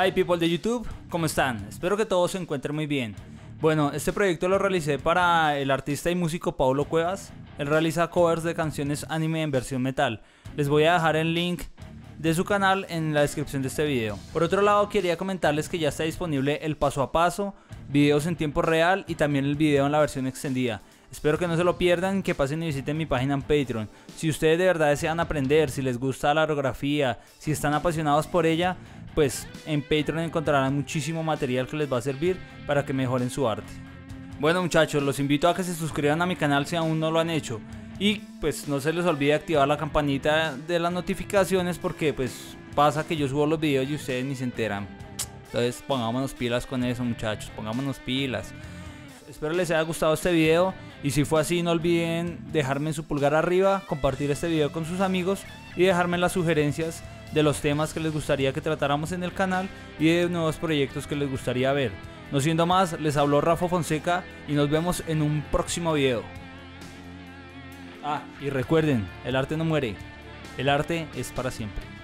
Hi people de YouTube, ¿cómo están? Espero que todos se encuentren muy bien. Bueno, este proyecto lo realicé para el artista y músico Pablo Cuevas. Él realiza covers de canciones anime en versión metal. Les voy a dejar el link de su canal en la descripción de este video. Por otro lado, quería comentarles que ya está disponible el paso a paso, videos en tiempo real y también el video en la versión extendida. Espero que no se lo pierdan, que pasen y visiten mi página en Patreon. Si ustedes de verdad desean aprender, si les gusta la orografía, si están apasionados por ella, pues en Patreon encontrarán muchísimo material que les va a servir para que mejoren su arte. Bueno muchachos, los invito a que se suscriban a mi canal si aún no lo han hecho. Y pues no se les olvide activar la campanita de las notificaciones, porque pues pasa que yo subo los videos y ustedes ni se enteran. Entonces pongámonos pilas con eso muchachos, pongámonos pilas. Espero les haya gustado este video y si fue así no olviden dejarme su pulgar arriba, compartir este video con sus amigos y dejarme las sugerencias de los temas que les gustaría que tratáramos en el canal y de nuevos proyectos que les gustaría ver. No siendo más, les habló Rafa Fonseca y nos vemos en un próximo video. Ah, y recuerden, el arte no muere, el arte es para siempre.